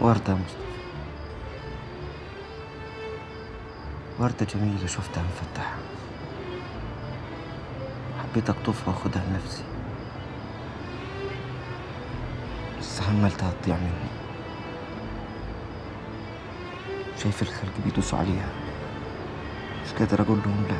وردة يا مصطفى، وردة جميلة شفتها مفتحة، حبيت أقطفها وأخدها لنفسي، بس حملتها تضيع مني. شايف الخلق بيدوسوا عليها، مش قادر أقول لهم لا.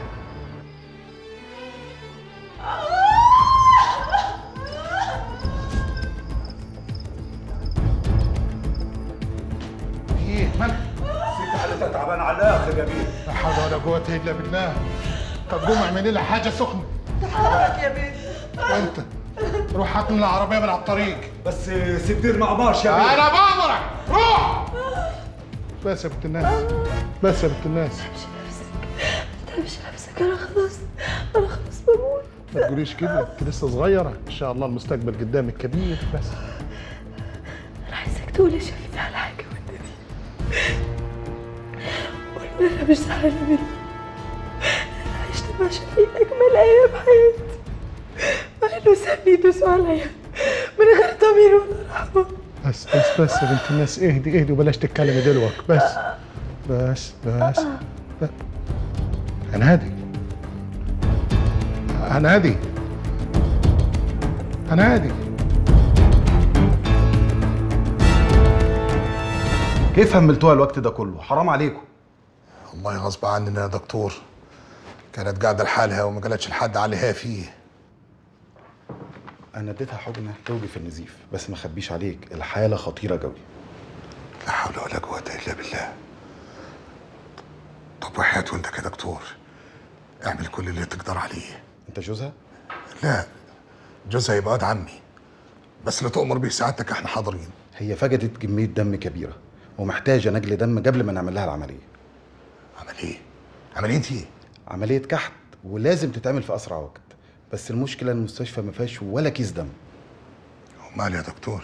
إيه مالك؟ الست حالتها تعبانة على الآخر يا بيه. لا حول ولا قوة إلا بالله. طب قوم اعملي لها حاجة سخنة. حرك يا بيه. وأنت روح هات من العربية من على الطريق. بس سدير ما أمرش يا بيه. أنا بأمرك، روح. بس يا بنت الناس، بس يا بنت الناس. انت مش نفسك، انا خلاص بموت. ما تقوليش كده، انت لسه صغيره، ان شاء الله المستقبل قدامك كبير. بس انا عايزك تقولي شايفني على حاجه وانت دي، والمره مش زعلانه مني. انا عشت مع شفيق اجمل ايام حياتي، مع انه سابني يدوسوا عليا من غير ضمير ولا رحمه. بس يا بنت الناس، اهدي اهدي وبلاش تتكلمي دلوقتي. بس هنادي. كيف هملتوها الوقت ده كله؟ حرام عليكم والله. غصب عننا يا دكتور، كانت قاعده لحالها وما قالتش لحد عليها فيه. أنا اديتها حجنة توجي في النزيف، بس ما اخبيش عليك الحالة خطيرة جوي. لا حول ولا قوة إلا بالله. طب وحياة وأنت يا دكتور اعمل كل اللي تقدر عليه. أنت جوزها؟ لا، جوزها يبقى واد عمي، بس اللي تؤمر بيه سعادتك احنا حاضرين. هي فقدت كمية دم كبيرة ومحتاجة نجل دم قبل ما نعمل لها العملية. عملية؟ عملية إيه؟ عملية كحت، ولازم تتعمل في أسرع وقت. بس المشكلة المستشفى ما فيهاش ولا كيس دم. ومال يا دكتور؟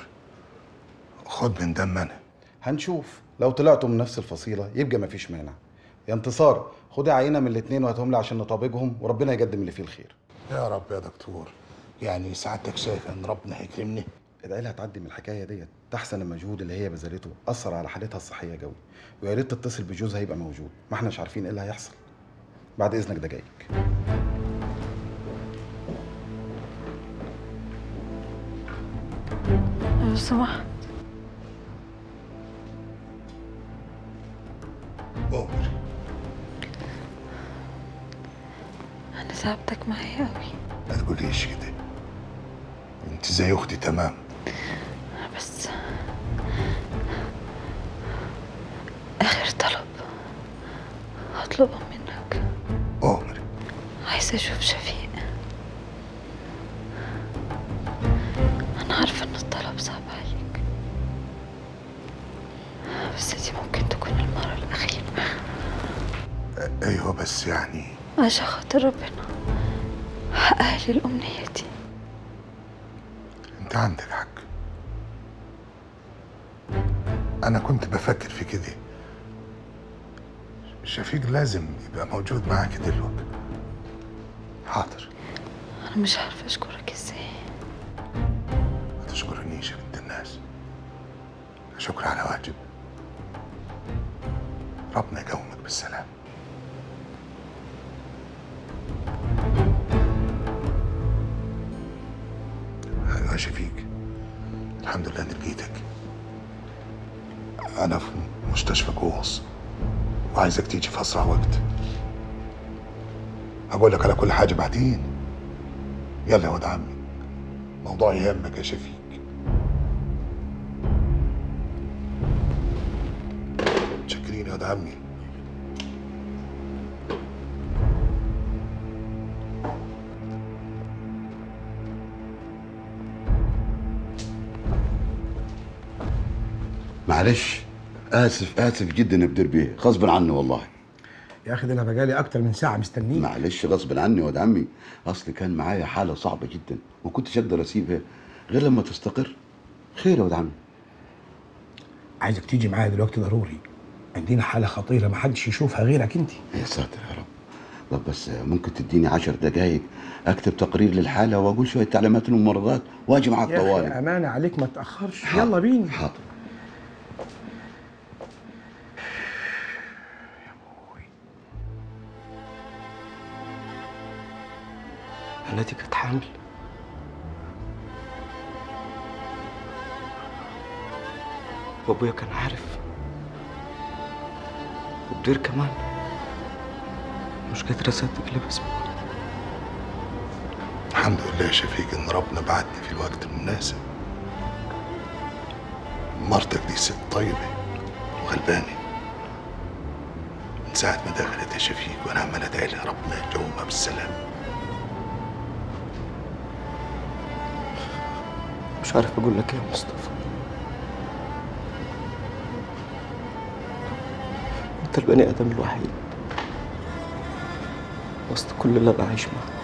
خد من دم أنا. هنشوف، لو طلعتوا من نفس الفصيلة يبقى ما فيش مانع. يا انتصار، خدي عينة من الاتنين وهاتهم لي عشان نطابقهم، وربنا يقدم اللي فيه الخير. يا رب يا دكتور، يعني سعادتك شايف إن ربنا هيكرمني؟ ادعي لها تعدي من الحكاية ديت، تحسن المجهود اللي هي بذلته أثر على حالتها الصحية قوي، ويا ريت تتصل بجوزها يبقى موجود، ما احناش عارفين إيه اللي هيحصل. بعد إذنك دقايق. لو سمحت. أوبر. أنا تعبتك معايا أوي. ما تقوليش كده، أنت زي أختي تمام. بس آخر طلب هطلبه منك. أوبر. عايزة أشوف شفيق. عارفة إن الطلب صعب عليك، بس دي ممكن تكون المرة الأخيرة. أيوه بس يعني عشان خاطر ربنا حقق لي الأمنية دي. أنت عندك حق، أنا كنت بفكر في كده. شفيق لازم يبقى موجود معاكي دلوقتي. حاضر. أنا مش عارفة أشكرك إزاي. تشكرنيش يا بنت الناس، شكر على واجب. ربنا يقومك بالسلام. أيوة يا شفيق، الحمد لله إني لقيتك. أنا في مستشفى كوس وعايزك تيجي في أسرع وقت. هقول لك على كل حاجة بعدين. يلا يا واد عمي، موضوع يهمك يا شفيق. متشكرين يا واد عمي. معلش، اسف جدا يا بدربيه، غصب عني والله يا اخي. انا بقالي اكتر من ساعه مستنيك. معلش غصب عني يا واد عمي، اصل كان معايا حاله صعبه جدا ما كنتش اقدر اسيبها غير لما تستقر. خير يا واد عمي، عايزك تيجي معايا دلوقتي ضروري، عندنا حاله خطيره ما حدش يشوفها غيرك انت. يا ساتر يا رب. طب بس ممكن تديني 10 دقايق اكتب تقرير للحاله واقول شويه تعليمات للممرضات واجي معاك طوالي؟ يا اخي امانه عليك ما تاخرش. يلا بينا. حاضر. التي كانت حامل. وابويا كان عارف، وبدير كمان. مش قادر اصدق اللي بسمعه. الحمد لله يا شفيق ان ربنا بعتني في الوقت المناسب. مرتك دي ست طيبه وغلبانه. من ساعه ما دخلت يا شفيق وانا عمال ادعي لها ربنا يجومها بالسلامه. مش عارف اقول لك ايه يا مصطفى. انت البني ادم الوحيد وسط كل اللي بعيش معاه.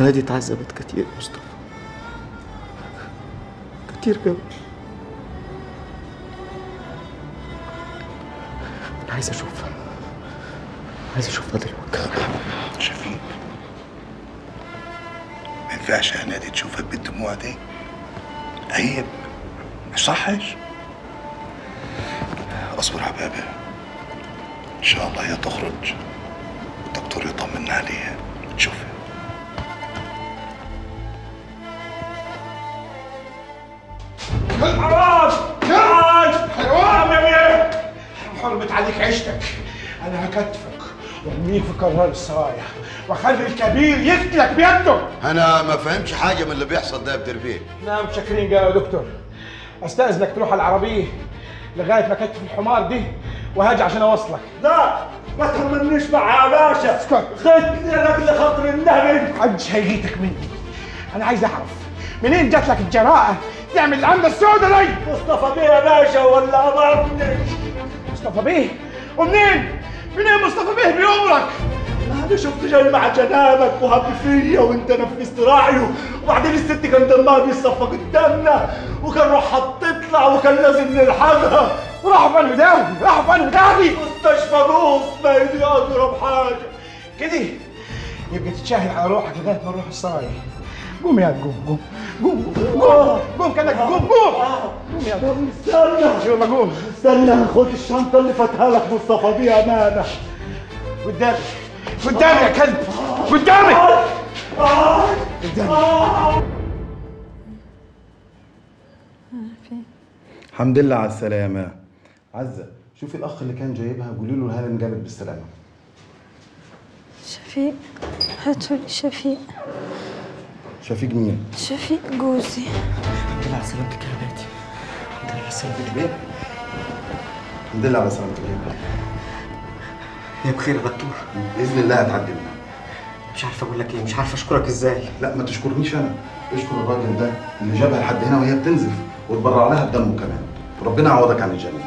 انا دي اتعذبت كتير يا مصطفى، كتير قوي. انا عايز اشوفها، عايز اشوفها دلوقتي. شفيق ما ينفعش انا دي تشوفك بالدموع دي، عيب، ما يصحش. اصبر حبابي، ان شاء الله هي تخرج والدكتور يطمن عليها وتشوفها. حرام حرام حرام يا بيه، حرمت عليك عيشتك. انا هكتفك وارميك في كرار السرايا واخلي الكبير يقتلك بيده. انا ما فهمتش حاجه من اللي بيحصل ده يا بدير بيه. نعم متشكرين يا دكتور. استاذنك تروح على العربيه لغايه ما كتف الحمار دي وهاجي عشان اوصلك. لا ما تهمنيش بقى يا باشا. اسكت. خدني لاجل خاطر النبي. محدش هيجيتك مني. انا عايز اعرف منين جات لك الجراءه تعمل العملة السوداء دي؟ مصطفى بيه يا باشا ولا أضربني؟ مصطفى بيه؟ ومنين؟ منين مصطفى بيه بيأمرك؟ أنا شفت جاي مع جنابك وهب فيا وأنت نفذت راعيه، وبعدين الست كان دمها بيصفى قدامنا وكان روحها تطلع وكان لازم نلحقها. راحوا في قلب داوي، راحوا في قلب داوي. مستشفى جوز ما يدي أضرب حاجة. كده يبقى تتشاهد على روحك لغاية ما نروح السرايا. قوم يا قوم قوم قوم قوم قوم كانك قوم قوم قوم يا قوم. استنى يلا قوم. استنى خد الشنطه اللي فاتها لك مصطفى بيه امانه. قدامك قدامك يا كلب، قدامك قدامك. الحمد لله على السلامه. عزه شوفي الاخ اللي كان جايبها قولي له الهلا انجابت بالسلامه. شفيق هاتوا لي شفيق. شفيق مين؟ شفيق جوزي. الحمد لله على سلامتك يا بنتي. الحمد لله على سلامتك يا بنتي. الحمد لله على سلامتك يا بنتي. هي بخير يا دكتور؟ باذن الله هتعدي منها. مش عارف اقول لك ايه، مش عارف اشكرك ازاي. لا ما تشكرنيش انا، اشكر الراجل ده اللي جابها لحد هنا وهي بتنزف وتبرع لها بدمه كمان. ربنا يعوضك عن الجميل.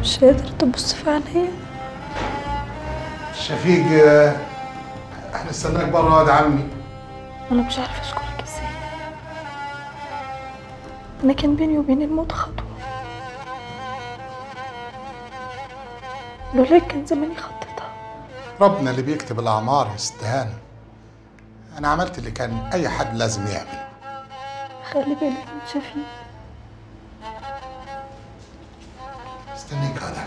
مش قادر تبص في عينيا. شفيق احنا استناك بره واد عمي. انا مش عارفه اشكرك ازاي. انا كان بيني وبين الموت خطوه، لولاك كان زماني خطيتها. ربنا اللي بيكتب الاعمار يستهان. انا عملت اللي كان اي حد لازم يعمله. خلي بالك من شفيق. استنيك هذا.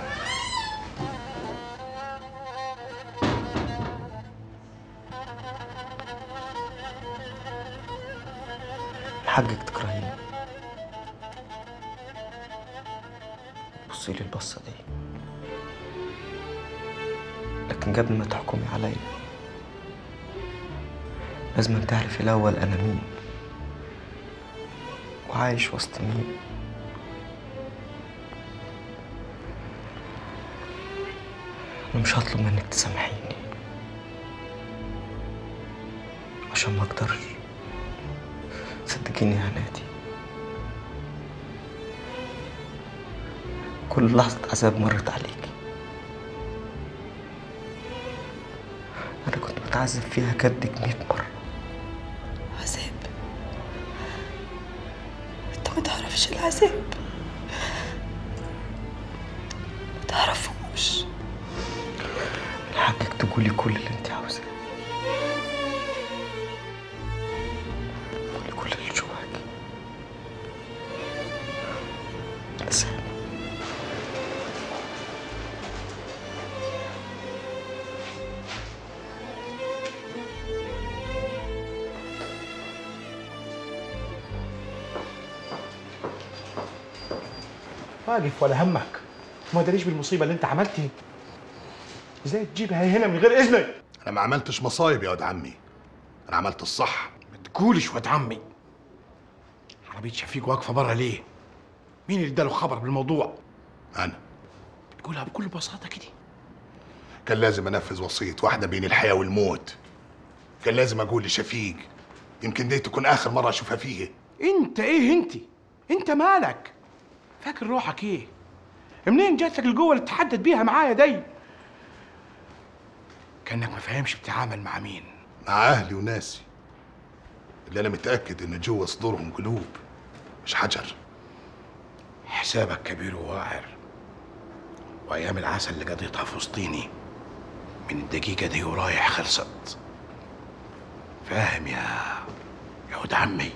حقك تكرهيني. بصي لي البصه دي، لكن قبل ما تحكمي عليا لازم تعرفي الاول انا مين وعايش وسط مين. أنا مش هطلب منك تسامحيني عشان ما أقدرش، صدقيني يا هنادي. كل لحظة عذاب مرت عليكي أنا كنت بتعذب فيها قدك 100 مرة. عذاب ما تعرفش العذاب، ما تعرفوش. حقك تقولي كل اللي انت عاوزاه، قولي كل اللي جواكي. بس واقف ولا همك، ما داريش بالمصيبه اللي انت عملتها. ازاي تجيبها هنا من غير اذنك؟ انا ما عملتش مصايب يا واد عمي، انا عملت الصح. ما تقولش واد عمي، عربيه شفيق واقفه بره ليه؟ مين اللي اداله خبر بالموضوع؟ انا. بتقولها بكل بساطه كده؟ كان لازم انفذ وصيه واحده بين الحياه والموت، كان لازم اقول لشفيق، يمكن دي تكون اخر مره اشوفها فيها. انت ايه؟ انت مالك؟ فاكر روحك ايه؟ منين جات لك القوه اللي تتحدد بيها معايا دي؟ كأنك ما فاهمش بتتعامل مع مين. مع أهلي وناسي اللي أنا متأكد إن جوه صدورهم قلوب مش حجر. حسابك كبير وواعر، وأيام العسل اللي قضيتها في وسطيني من الدقيقة دي ورايح خلصت. فاهم يا ولد عمي؟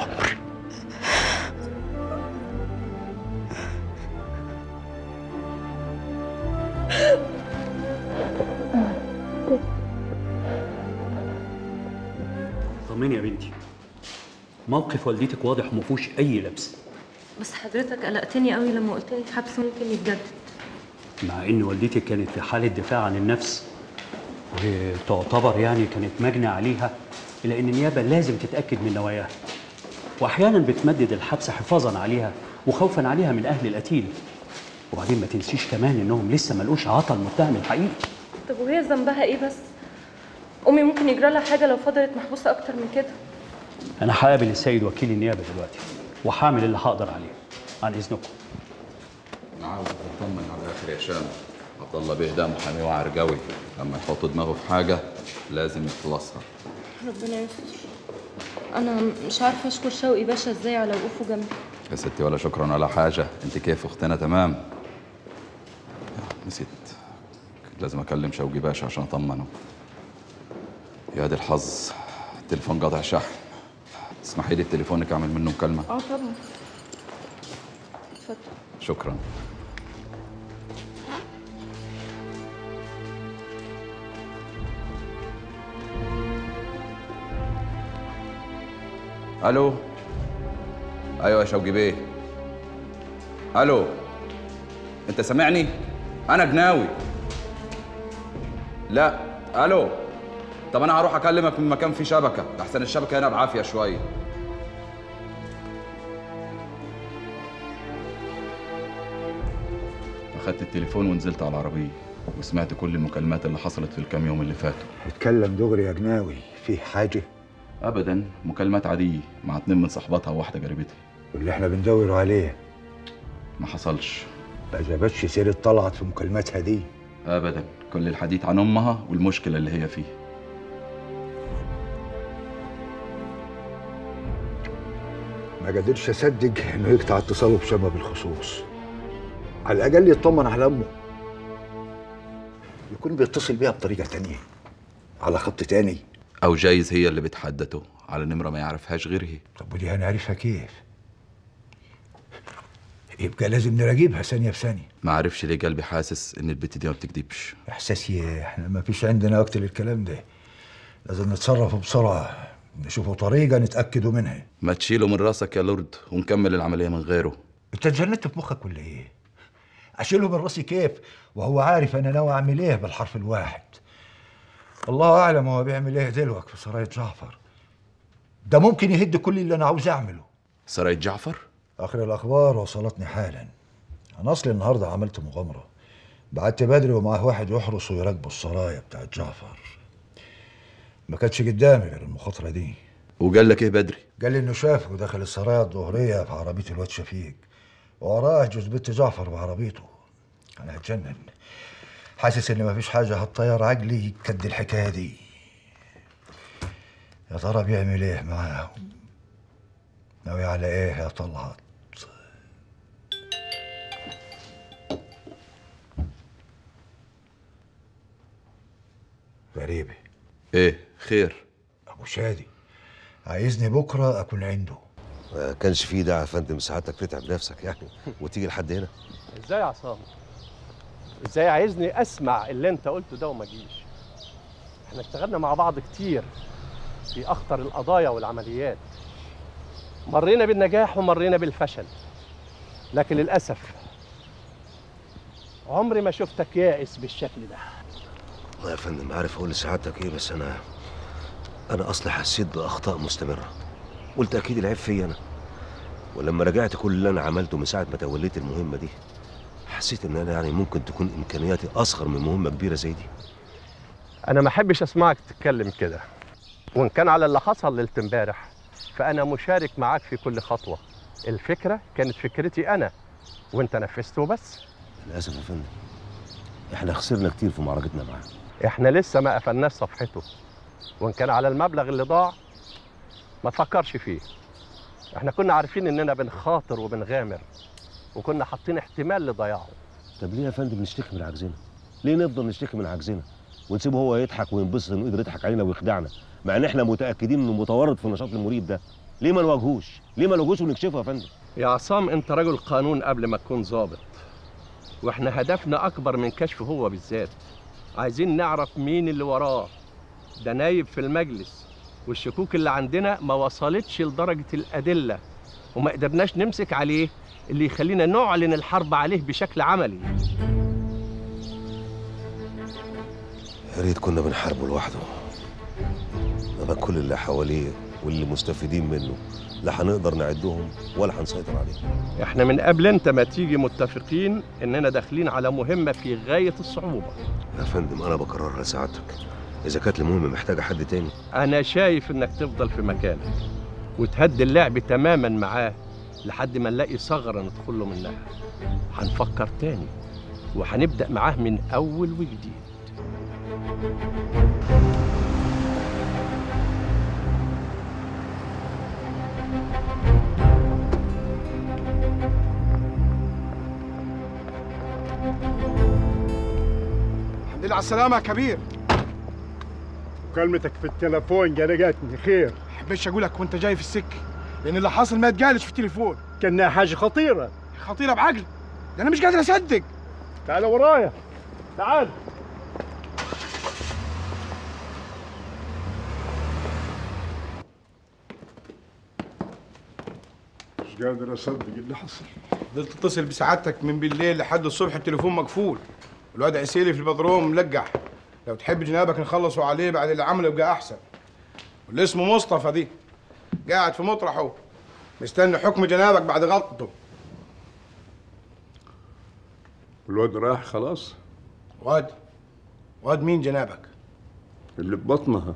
عمري. طمني يا بنتي، موقف والدتك واضح وما فيهوش اي لبس. بس حضرتك قلقتني قوي لما قلت لي الحبس ممكن يتجدد، مع ان والدتك كانت في حاله دفاع عن النفس، وتعتبر يعني كانت مجنى عليها، الا ان النيابه لازم تتاكد من نواياها، واحيانا بتمدد الحبس حفاظا عليها وخوفا عليها من اهل القتيل. وبعدين ما تنسيش كمان انهم لسه ما لقوش عطا المتهم الحقيقي. طب وهي ذنبها ايه بس؟ أمي ممكن يجرى لها حاجة لو فضلت محبوسة أكتر من كده. أنا هقابل السيد وكيل النيابة دلوقتي وهعمل اللي هقدر عليه، عن إذنكم. أنا عاوز أطمن على آخر هشام، عبد الله بيه ده محامي واعر قوي، لما يحط دماغه في حاجة لازم يخلصها. ربنا يستر. أنا مش عارفة أشكر شوقي باشا إزاي على وقوفه جنبي. يا ستي ولا شكرا ولا حاجة، أنت كيف أختنا تمام؟ نسيت، كنت لازم أكلم شوقي باشا عشان أطمنه. يا دي الحظ التليفون قاطع شحن، اسمحي لي بتليفونك اعمل منه مكالمه. طبعا اتفضل. شكرا. الو. ايوه يا شوقي بيه. الو انت سامعني؟ انا جناوي. لا الو. طب انا هروح اكلمك من مكان فيه شبكه، احسن الشبكه هنا بعافيه شويه. اخدت التليفون ونزلت على العربيه وسمعت كل المكالمات اللي حصلت في الكام يوم اللي فاتوا. اتكلم دغري يا جناوي، في حاجه؟ ابدا، مكالمات عاديه مع 2 من صحباتها وواحده جريبتها. واللي احنا بندور عليه ما حصلش. ما جابتش سيره طلعت في مكالماتها دي؟ ابدا، كل الحديث عن امها والمشكله اللي هي فيها. ما قدرتش اصدق انه يقطع اتصاله بشبه بالخصوص، على الاقل يطمن على امه، يكون بيتصل بيها بطريقه تانية على خط تاني، او جايز هي اللي بتحدته على نمره ما يعرفهاش غير هي. طب ودي هنعرفها كيف؟ يبقى لازم نراقبها ثانيه بثانيه. ما عرفش ليه قلبي حاسس ان البت دي ما بتكذبش. احساسي احنا ما فيش عندنا وقت للكلام ده، لازم نتصرف بسرعه، نشوفوا طريقه نتاكدوا منها. ما تشيله من راسك يا لورد ونكمل العمليه من غيره. انت اتجننت في مخك ولا ايه؟ اشيله من راسي كيف وهو عارف انا ناوي اعمل ايه بالحرف الواحد؟ الله اعلم هو بيعمل ايه دلوقتي في سرايه جعفر. ده ممكن يهد كل اللي انا عاوز اعمله. سرايه جعفر؟ اخر الاخبار وصلتني حالا. انا اصلي النهارده عملت مغامره، بعت بدري ومعاه واحد يحرس ويراقبوا السرايه بتاعت جعفر. ما كانتش قدامي غير المخاطره دي. وقال لك ايه بدري؟ قال لي انه شافه داخل السرايه الظهريه في عربيه الواد شفيق، وراه جوز بنت جعفر بعربيته. انا هتجنن، حاسس ان مفيش حاجه هتطير عقلي قد الحكايه دي. يا ترى بيعمل ايه معاهم؟ ناوي على ايه يا طلعت؟ غريبه. ايه خير؟ ابو شادي عايزني بكره اكون عنده. ما كانش فيه داعي يا فندم ساعتك تتعب نفسك يعني وتيجي لحد هنا. ازاي يا عصام؟ ازاي عايزني اسمع اللي انت قلته ده وما اجيش؟ احنا اشتغلنا مع بعض كتير في اخطر القضايا والعمليات، مرينا بالنجاح ومرينا بالفشل، لكن للاسف عمري ما شفتك يائس بالشكل ده. والله يا فندم عارف اقول لسعادتك ايه، بس انا اصلي حسيت باخطاء مستمره، قلت اكيد العيب فيا انا، ولما راجعت كل اللي انا عملته من ساعه ما توليت المهمه دي حسيت ان انا يعني ممكن تكون امكانياتي اصغر من مهمه كبيره زي دي. انا ما احبش اسمعك تتكلم كده، وان كان على اللي حصل ليله امبارح فانا مشارك معاك في كل خطوه. الفكره كانت فكرتي انا وانت نفذته بس. للاسف يا فندم احنا خسرنا كتير في معركتنا معاه. احنا لسه ما قفلناش صفحته، وان كان على المبلغ اللي ضاع ما تفكرش فيه. احنا كنا عارفين اننا بنخاطر وبنغامر، وكنا حاطين احتمال لضياعه. طب ليه يا فندم نشتكي من عجزنا؟ ليه نفضل نشتكي من عجزنا ونسيبه هو يضحك وينبسط انه قدر يضحك علينا ويخدعنا، مع ان احنا متاكدين انه متورط في النشاط المريب ده؟ ليه ما نواجهوش؟ ليه ما نواجهوش ونكشفه يا فندم؟ يا عصام انت رجل قانون قبل ما تكون ظابط، واحنا هدفنا اكبر من كشفه هو بالذات. عايزين نعرف مين اللي وراه، ده نايب في المجلس، والشكوك اللي عندنا ما وصلتش لدرجه الادله، وما قدرناش نمسك عليه اللي يخلينا نعلن الحرب عليه بشكل عملي. يا ريت كنا بنحاربه لوحده، انما كل اللي حواليه واللي مستفيدين منه لا هنقدر نعدهم ولا هنسيطر عليهم. احنا من قبل انت ما تيجي متفقين اننا داخلين على مهمه في غايه الصعوبه. يا فندم انا بكررها لسعادتك، اذا كانت المهمه محتاجه حد تاني انا شايف انك تفضل في مكانك وتهدي اللعب تماما معاه لحد ما نلاقي ثغره ندخل له منها. هنفكر تاني وهنبدا معاه من اول وجديد. الحمد لله على السلامة يا كبير. مكالمتك في التليفون جرجتني خير. ما حبيتش اقولك وانت جاي في السكة، لأن اللي حاصل ما يتقالش في التليفون، كأنها حاجة خطيرة. خطيرة بعقل؟ ده أنا مش قادر أصدق. تعال ورايا، تعال. مش قادر اصدق اللي حصل. فضلت اتصل بسعادتك من بالليل لحد الصبح التليفون مقفول. الواد عسيلي في البدروم ملقح. لو تحب جنابك نخلصوا عليه بعد اللي عمله يبقى احسن. واللي اسمه مصطفى دي قاعد في مطرحه مستني حكم جنابك بعد غلطته. الواد راح خلاص؟ واد مين جنابك؟ اللي ببطنها.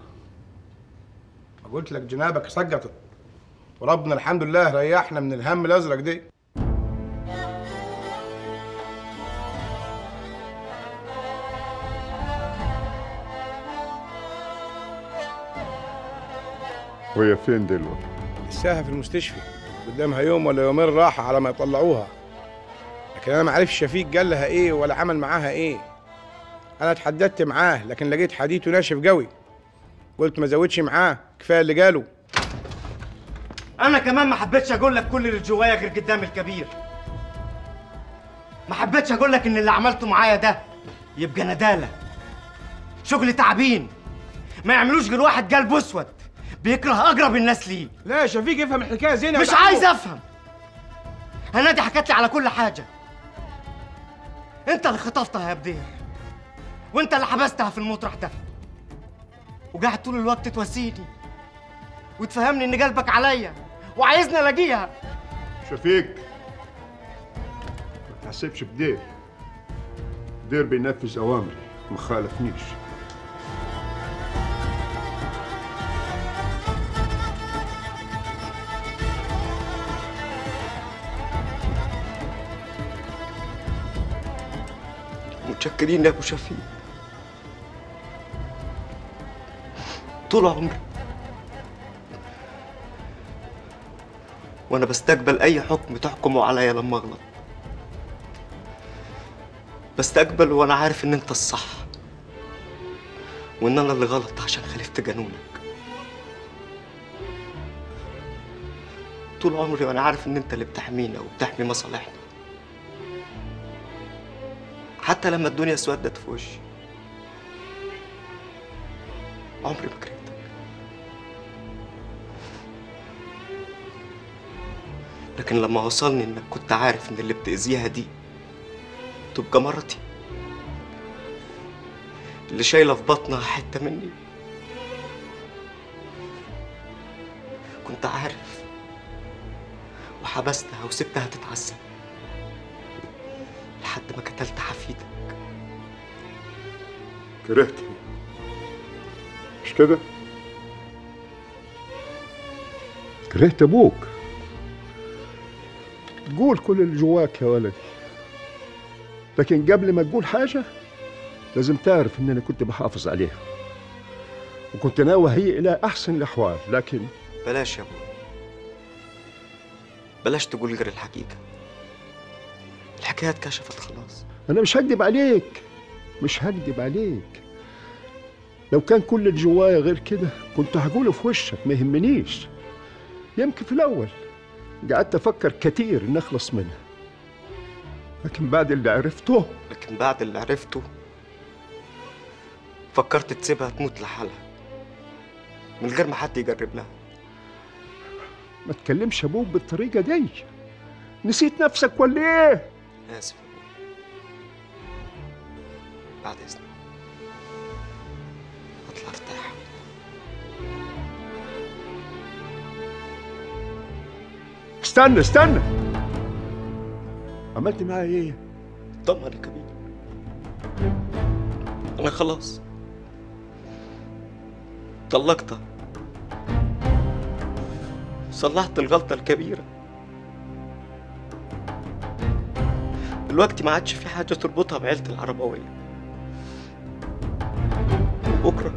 ما قلت لك جنابك سقطت وربنا الحمد لله ريحنا من الهم الازرق دي. وهي فين دلوقتي؟ لساها في المستشفى، قدامها يوم ولا يومين راحه على ما يطلعوها. لكن انا ما عرفش شفيق قال لها ايه ولا عمل معاها ايه. انا اتحددت معاه لكن لقيت حديثه ناشف قوي. قلت ما زودش معاه، كفايه اللي قاله. انا كمان ما حبيتش اقول لك كل اللي جوايا غير قدام الكبير. ما حبيتش اقول لك ان اللي عملته معايا ده يبقى نداله. شغل تعبين ما يعملوش غير واحد قلبه اسود بيكره اقرب الناس ليه. لا يا شفيق افهم الحكايه زينه. مش عايز افهم. هنادي حكت لي على كل حاجه. انت اللي خطفتها يا بدير، وانت اللي حبستها في المطرح ده، وقاعد طول الوقت تواسيني وتفهمني ان قلبك عليا وعايزني الاقيها. شفيق ما تحسبش بدير، بدير بينفذ اوامري ما خالفنيش. متشكرين يا ابو شفيق، طول عمري وانا بستقبل اي حكم تحكمه عليا لما اغلط، بستقبل وانا عارف ان انت الصح وان انا اللي غلط عشان خالفت قانونك. طول عمري وانا عارف ان انت اللي بتحمينا وبتحمي مصالحنا حتى لما الدنيا اسودت في وشي. عمري ما كرهتك، لكن لما وصلني انك كنت عارف ان اللي بتأذيها دي تبقى مرتي اللي شايله في بطنها حته مني، كنت عارف وحبستها وسبتها تتعذب لحد ما قتلت حفيدك. كرهتني مش كده؟ كرهت ابوك. قول كل اللي جواك يا ولدي، لكن قبل ما تقول حاجه لازم تعرف ان انا كنت بحافظ عليها وكنت ناوي هي الى احسن الاحوال. لكن بلاش يا ابوي، بلاش تقول غير الحقيقه. الحكايه اتكشفت خلاص. انا مش هكدب عليك، مش هكدب عليك. لو كان كل اللي جوايا غير كده كنت هقوله في وشك، ما يهمنيش. يمكن في الاول قعدت افكر كتير ان اخلص منها، لكن بعد اللي عرفته فكرت تسيبها تموت لحالها من غير ما حد يقرب لها. ما تكلمش ابوك بالطريقه دي، نسيت نفسك ولا ايه؟ اسف يا ابوي، بعد اذنك اطلع ارتاح. استنى استنى، عملت معايا ايه؟ طمن يا كبير، انا خلاص طلقتها، صلحت الغلطه الكبيره. دلوقتي ما عادش في حاجه تربطها بعيله العربويه. بكره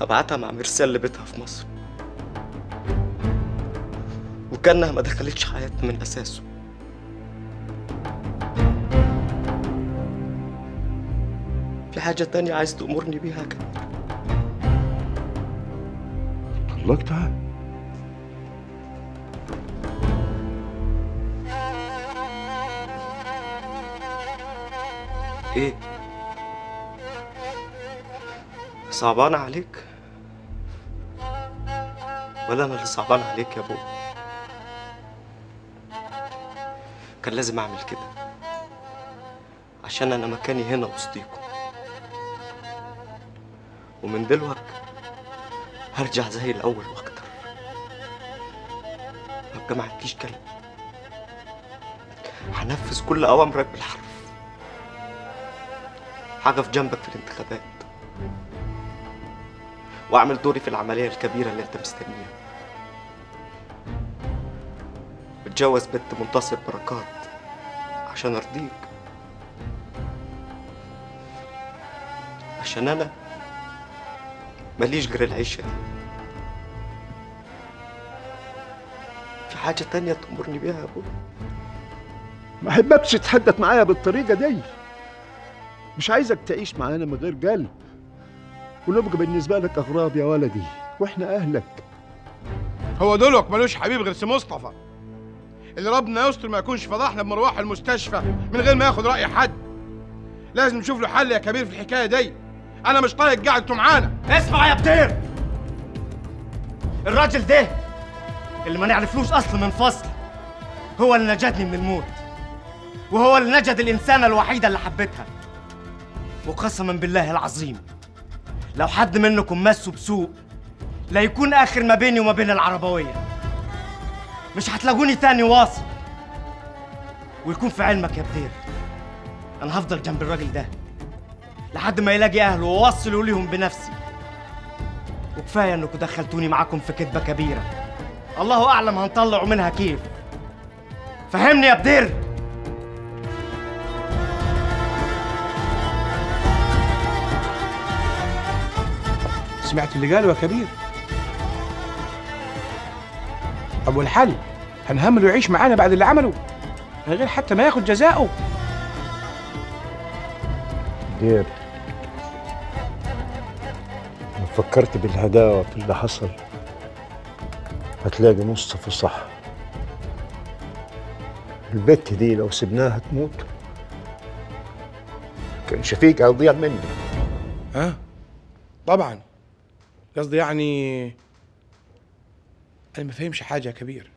هبعتها مع مرسال لبيتها في مصر كأنها ما دخلتش حياتنا من أساسه. في حاجة تانية عايز تأمرني بيها كده؟ طلقتها؟ إيه؟ صعبانة عليك؟ ولا أنا اللي صعبان عليك يا أبو؟ كان لازم أعمل كده عشان أنا مكاني هنا وسطيكم، ومن دلوقتي هرجع زي الأول وأكتر. ما بقى معكيش كلام، هنفذ كل أوامرك بالحرف. هقف جنبك في الانتخابات وأعمل دوري في العملية الكبيرة اللي أنت مستنيها. اتجوز بنت منتصر بركات عشان أرضيك، عشان أنا ماليش غير العيشة دي. في حاجة تانية تأمرني بيها يا أبوي؟ ما أحبكش تتحدث معايا بالطريقة دي. مش عايزك تعيش معانا من غير قلب، ونبقى بالنسبة لك أغراب يا ولدي، وإحنا أهلك. هو دولك ملوش حبيب غير سي مصطفى، اللي ربنا يستر ما يكونش فضحنا بمروح المستشفى من غير ما ياخد رأي حد. لازم نشوف له حل يا كبير في الحكاية دي. أنا مش طايق قعدتوا معانا. اسمع يا بطير، الراجل ده اللي ما نعرفلوش أصل من فصل هو اللي نجدني من الموت، وهو اللي نجد الإنسانة الوحيدة اللي حبيتها. وقسما بالله العظيم لو حد منكم مسه بسوء لا يكون آخر ما بيني وما بين العربوية، مش هتلاقوني تاني واصل. ويكون في علمك يا بدير أنا هفضل جنب الراجل ده لحد ما يلاقي أهله ووصلوا ليهم بنفسي. وكفاية إنكم دخلتوني معاكم في كدبة كبيرة الله أعلم هنطلعوا منها كيف. فهمني يا بدير. سمعت اللي قاله يا كبير؟ طب والحل؟ هنهمله يعيش معانا بعد اللي عمله من غير حتى ما ياخد جزاؤه. دير لو فكرت بالهداوة في اللي حصل هتلاقي مصطفى صح. البت دي لو سبناها تموت كان شفيق هتضيع مني. ها؟ طبعا. قصدي يعني أنا ما فهمش حاجة يا كبير.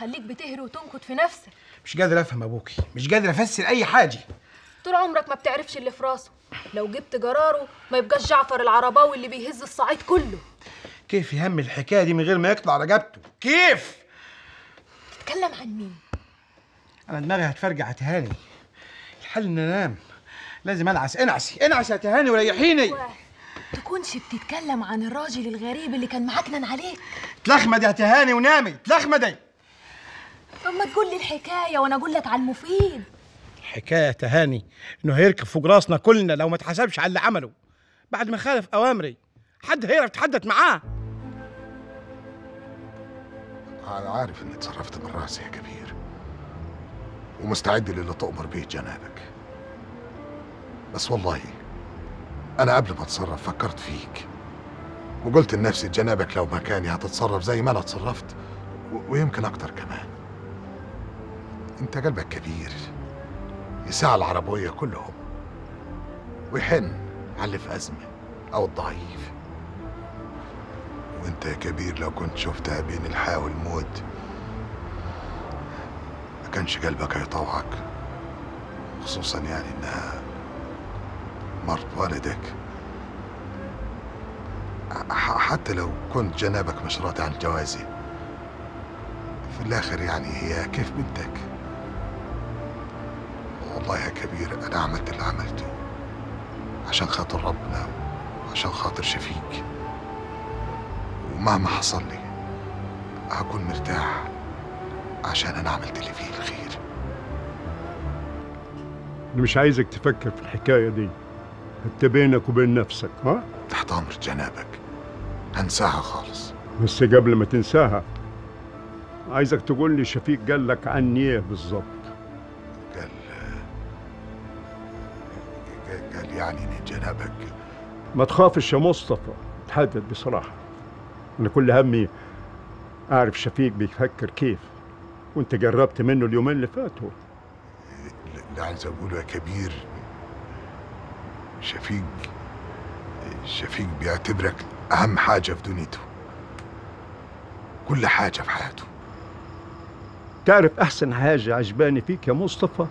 خليك بتهري وتنكد في نفسك. مش قادر افهم ابوكي، مش قادر افسر اي حاجه. طول عمرك ما بتعرفش اللي في راسه، لو جبت جراره ما يبقاش جعفر العرباوي اللي بيهز الصعيد كله. كيف يهم الحكايه دي من غير ما يقطع رقبته؟ كيف؟ تتكلم عن مين؟ انا دماغي هتفرجع يا تهاني. الحل ان انام، لازم انعس. انعسي انعسي يا تهاني وريحيني. تكونش بتتكلم عن الراجل الغريب اللي كان معكنن عليك. اتلخمد يا تهاني ونامي، اتلخمدي. اما تقول لي الحكايه وانا اقول لك على المفيد. الحكايه تهاني انه هيركب فوق راسنا كلنا لو ما اتحاسبش على اللي عمله. بعد ما خالف اوامري حد هيعرف يتحدث معاه؟ انا عارف اني اتصرفت من راسي يا كبير، ومستعد للي تؤمر به جنابك. بس والله انا قبل ما اتصرف فكرت فيك، وقلت لنفسي جنابك لو مكاني هتتصرف زي ما انا اتصرفت، ويمكن اكتر كمان. انت قلبك كبير يساع العربويه كلهم ويحن على اللي في ازمه او الضعيف. وانت يا كبير لو كنت شفتها بين الحياه والموت ما كانش قلبك هيطوعك، خصوصا يعني انها مرت والدك. حتى لو كنت جنابك مش راضي عن جوازي، في الاخر يعني هي كيف بدك. والله يا كبير انا عملت اللي عملته عشان خاطر ربنا وعشان خاطر شفيق، ومهما حصل لي هكون مرتاح عشان انا عملت اللي فيه الخير. انا مش عايزك تفكر في الحكايه دي، انت بينك وبين نفسك. ها؟ تحت امر جنابك. هنساها خالص. بس قبل ما تنساها عايزك تقول لي شفيق قال لك عني ايه بالظبط؟ قال يعني جنابك. ما تخافش يا مصطفى، اتحدد بصراحه. انا كل همي اعرف شفيق بيفكر كيف، وانت جربت منه اليومين اللي فاتوا. اللي عايز اقوله يا كبير، شفيق بيعتبرك اهم حاجه في دنيته، كل حاجه في حياته. تعرف احسن حاجه عجباني فيك يا مصطفى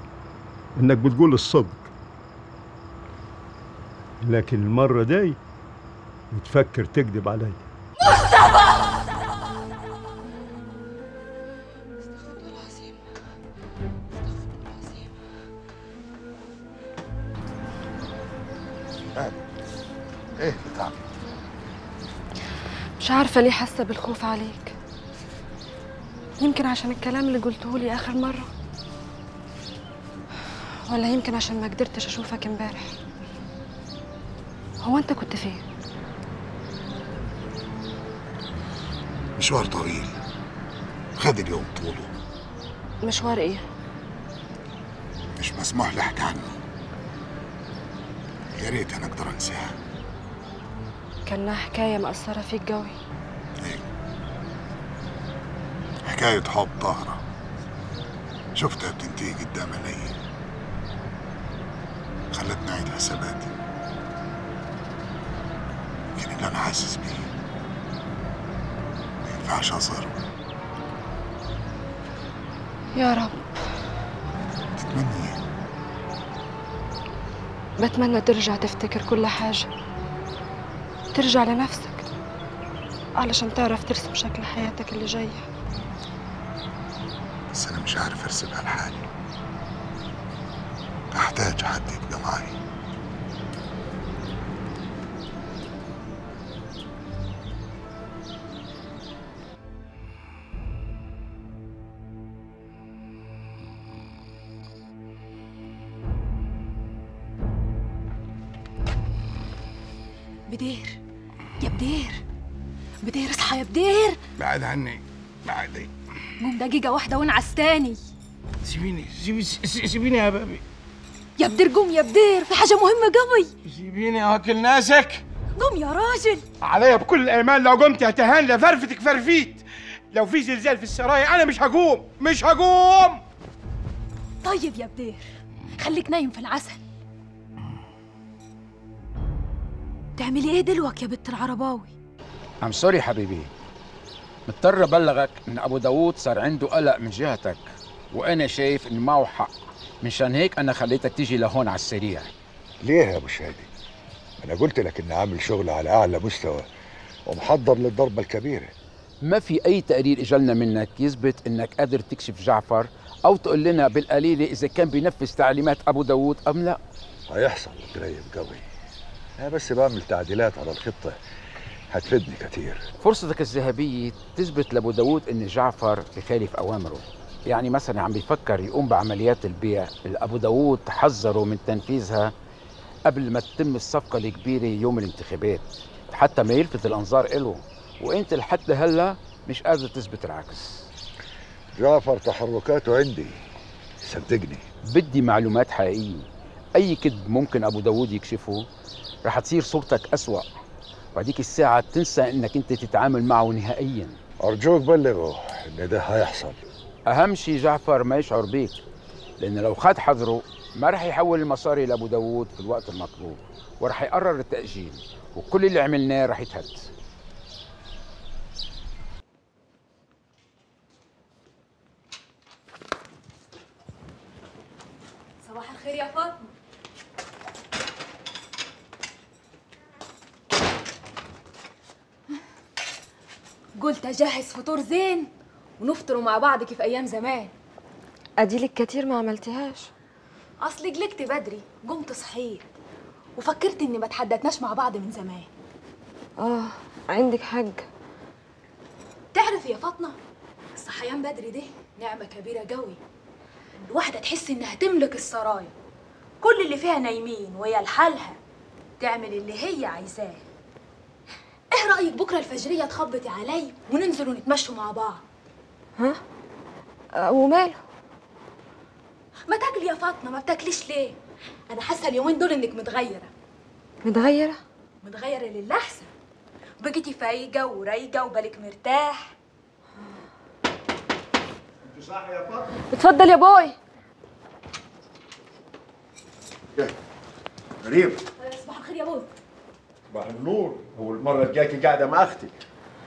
انك بتقول الصدق، لكن المره دي بتفكر تكذب عليا. مصطفى ايه اللي تعمل؟ مش عارفه ليه حاسه بالخوف عليك، يمكن عشان الكلام اللي قلته لي اخر مره، ولا يمكن عشان ما قدرتش اشوفك امبارح. هو انت كنت فين؟ مشوار طويل خد اليوم طوله. مشوار ايه؟ مش مسموح لي احكي عنه، يا ريت انا اقدر انساها. كان لها حكايه مأثره فيك قوي؟ ايه؟ حكايه حب طاهره، شفتها بتنتهي قدام عيني خلتني اعيد حساباتي. يمكن اللي انا حاسس بيه ما ينفعش اظهره. يا رب. تتمني ايه؟ بتمنى ترجع تفتكر كل حاجه، ترجع لنفسك علشان تعرف ترسم شكل حياتك اللي جايه. بس انا مش عارف ارسمها لحالي، احتاج حد يبقى معايا. بدير يا بدير، بدير اصحى يا بدير. بعد عني بعد عني، قوم دقيقة واحدة وانعس تاني. سيبيني سيبيني يا بابي. يا بدير قوم يا بدير، في حاجة مهمة قوي. سيبيني اكل ناسك. قوم يا راجل. عليا بكل الأيمان لو قمت هتهان لفرفتك فرفيت. لو في زلزال في السرايا أنا مش هقوم، مش هقوم. طيب يا بدير خليك نايم في العسل. تعملي ايه دلوقتي يا بنت العرباوي؟ ام سوري حبيبي، مضطر ابلغك ان ابو داوود صار عنده قلق من جهتك، وانا شايف ان معه حق، مشان هيك انا خليتك تيجي لهون على السريع. ليه يا ابو شادي؟ انا قلت لك اني عامل شغل على اعلى مستوى ومحضر للضربه الكبيره. ما في اي تقرير اجلنا منك يثبت انك قادر تكشف جعفر او تقول لنا بالقليله اذا كان بينفذ تعليمات ابو داوود ام لا. هيحصل قريب قوي، أنا بس بعمل تعديلات على الخطة هتفيدني كتير. فرصتك الذهبية تثبت لأبو داوود إن جعفر بخالف أوامره، يعني مثلا عم بيفكر يقوم بعمليات البيع اللي أبو داوود حذره من تنفيذها قبل ما تتم الصفقة الكبيرة يوم الانتخابات، حتى ما يلفت الأنظار إله، وأنت لحد هلا مش قادر تثبت العكس. جعفر تحركاته عندي، صدقني. بدي معلومات حقيقية، أي كذب ممكن أبو داوود يكشفه رح تصير صورتك أسوأ، وهديك الساعة تنسى إنك أنت تتعامل معه نهائياً. أرجوك بلغه إن ده هيحصل. أهم شي جعفر ما يشعر بيك، لأن لو خد حذره ما رح يحول المصاري لأبو داوود في الوقت المطلوب، ورح يقرر التأجيل، وكل اللي عملناه رح يتهد. صباح الخير يا فاطمة. قلت اجهز فطور زين ونفطروا مع بعض كيف ايام زمان. اديلك كتير ما عملتهاش. اصلي قلقت بدري، قمت صحيت وفكرت اني ما تحدثناش مع بعض من زمان. اه عندك حاجة. تعرفي يا فاطمه الصحيان بدري ده نعمه كبيره قوي، الواحده تحس انها تملك السرايا، كل اللي فيها نايمين وهي لحالها تعمل اللي هي عايزاه. ايه رأيك بكرة الفجرية تخبطي علي وننزل ونتمشوا مع بعض؟ ها؟ وماله؟ ما تاكلي يا فاطمه، ما بتاكليش ليه؟ انا حاسه اليومين دول انك متغيره. متغيره؟ متغيره للاحسن، بقيتي فايقه ورايقه وبالك مرتاح. انت صاحيه يا فاطمه؟ اتفضل يا بوي. غريبه. صباح الخير يا بوي. صباح النور. هو المره الجايه قاعده مع اختك؟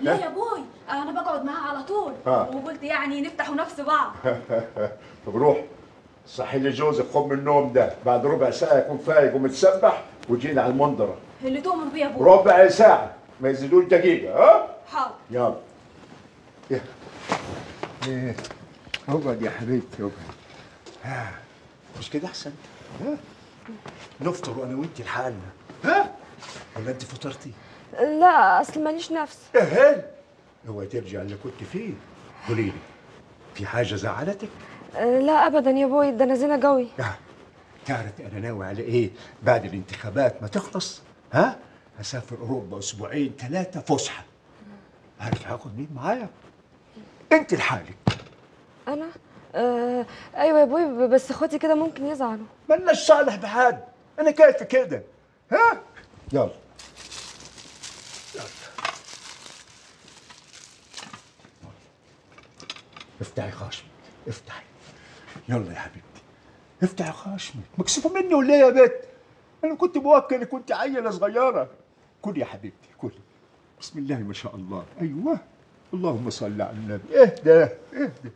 لا يا بوي، انا بقعد معاها على طول. وقلت يعني نفتحوا نفس بعض. طب روح صحي لي جوزك، خد من النوم ده، بعد ربع ساعه يكون فايق ومتسبح وتجي لي على المنظره اللي تؤمن بيها يا بوي. ربع ساعه ما يزيدوش دقيقه. ها حاضر. يلا ايه، اقعد يا حبيبتي اقعد. مش كده احسن؟ ها نفطر انا وانت لحالنا، ها ولا انت فطرتي؟ لا اصل ماليش نفس. اهل اوعي ترجع اللي كنت فيه. قولي لي، في حاجه زعلتك؟ لا ابدا يا بوي، ده انا زينه قوي. تعرف انا ناوي على ايه بعد الانتخابات ما تخلص؟ ها هسافر اوروبا اسبوعين ثلاثه فسحه. عارف هاخد مين معايا؟ انت لحالك. انا؟ ايوه يا بوي، بس اخواتي كده ممكن يزعلوا. مالناش صالح بحد، انا كيفي كده. ها يلا افتحي خشمك، افتحي. يلا يا حبيبتي افتحي خشمك. مكسوفه مني ولا ايه يا بت؟ انا كنت بوافقك، انا كنت عيله صغيره. كلي يا حبيبتي كلي، بسم الله ما شاء الله. ايوه اللهم صل على النبي. اهدى اهدى.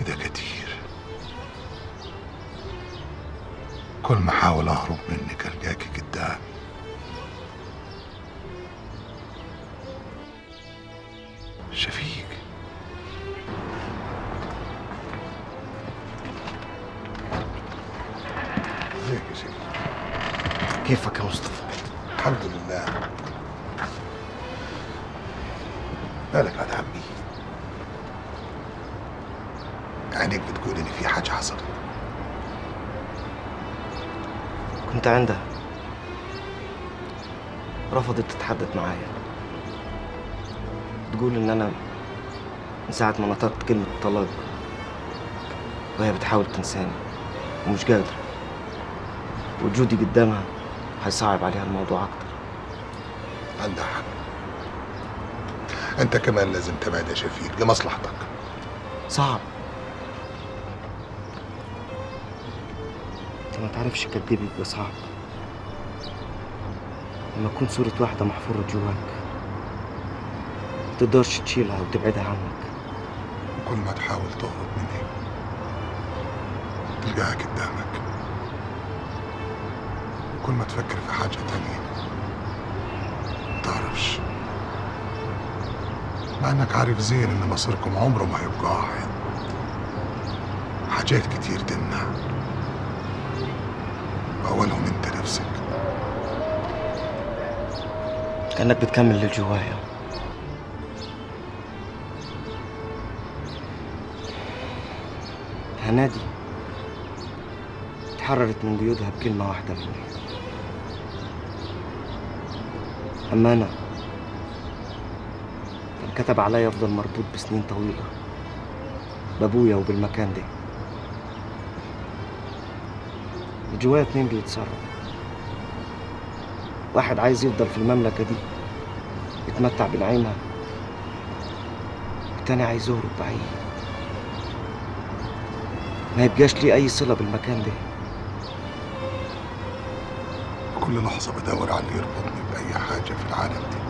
كده كتير، كل ما احاول اهرب منك الجاكي قدامي. شفيق ازيك يا شفيق؟ كيفك يا مصطفى؟ الحمد لله. مالك يا عمي؟ عينيك بتقول ان في حاجه حصلت. كنت عندها، رفضت تتحدث معايا، تقول ان انا من ساعه ما نطقت كلمه طلاق وهي بتحاول تنساني ومش قادره، وجودي قدامها هيصعب عليها الموضوع اكتر. عندها حق، انت كمان لازم تبعد يا شفيق لمصلحتك. صعب، انت ما تعرفش قد ايه بيبقى صعب لما تكون صوره واحده محفوره جواك ما تقدرش تشيلها وتبعدها عنك. وكل ما تحاول تهرب منها تلقاها قدامك، وكل ما تفكر في حاجة تانية ما تعرفش، مع انك عارف زين ان مصيركم عمره ما هيبقى واحد. حاجات كتير تمنع، اولهم انت نفسك. كأنك بتكمل اللي جوايا. هنادي اتحررت من قيودها بكلمة واحدة مني، أما أنا انكتب عليا أفضل مربوط بسنين طويلة بأبويا وبالمكان ده. جوايا اتنين بيتصرفوا، واحد عايز يفضل في المملكة دي يتمتع بنعيمها، والتاني عايز يهرب بعيد ما يبقاش لي أي صلة بالمكان ده. كل لحظة بدور على اللي يربطني بأي حاجة في العالم ده،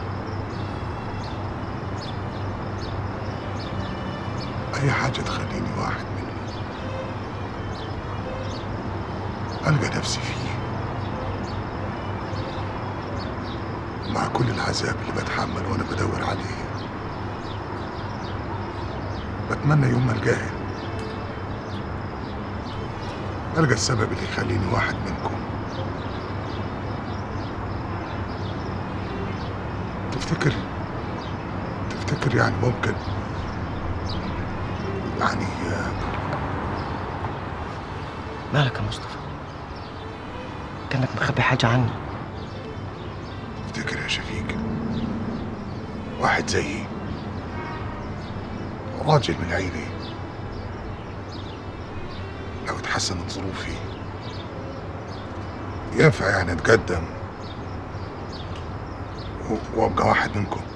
أي حاجة تخليني واحد منه، ألقى نفسي فيه. مع كل العذاب اللي بتحمل وأنا بدور عليه، بتمنى يوم ما ألقاها ألقى السبب اللي يخليني واحد منكم. تفتكر يعني ممكن، يعني مالك يا مصطفى؟ كأنك مخبي حاجة عني. تفتكر يا شفيق واحد زيي، راجل من عيلي، لو اتحسنت ظروفي ينفع يعني اتقدم وابقى واحد منكم.